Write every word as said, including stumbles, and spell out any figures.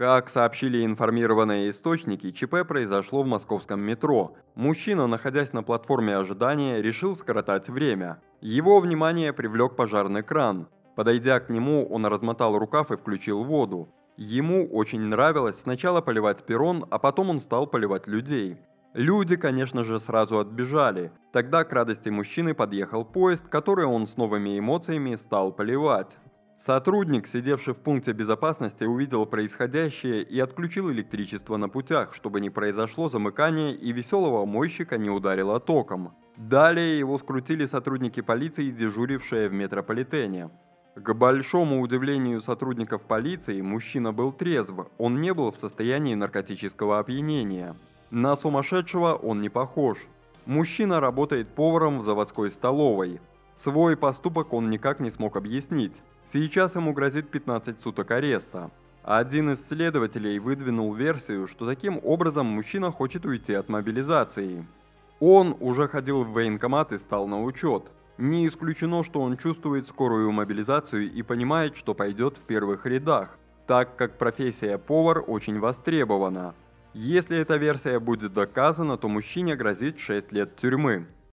Как сообщили информированные источники, ЧП произошло в Московском метро. Мужчина, находясь на платформе ожидания, решил скоротать время. Его внимание привлек пожарный кран. Подойдя к нему, он размотал рукав и включил воду. Ему очень нравилось сначала поливать перрон, а потом он стал поливать людей. Люди, конечно же, сразу отбежали. Тогда к радости мужчины подъехал поезд, который он с новыми эмоциями стал поливать. Сотрудник, сидевший в пункте безопасности, увидел происходящее и отключил электричество на путях, чтобы не произошло замыкание и веселого мойщика не ударило током. Далее его скрутили сотрудники полиции, дежурившие в метрополитене. К большому удивлению сотрудников полиции, мужчина был трезв, он не был в состоянии наркотического опьянения. На сумасшедшего он не похож. Мужчина работает поваром в заводской столовой. Свой поступок он никак не смог объяснить. Сейчас ему грозит пятнадцать суток ареста. Один из следователей выдвинул версию, что таким образом мужчина хочет уйти от мобилизации. Он уже ходил в военкомат и стал на учет. Не исключено, что он чувствует скорую мобилизацию и понимает, что пойдет в первых рядах, так как профессия повар очень востребована. Если эта версия будет доказана, то мужчине грозит шесть лет тюрьмы.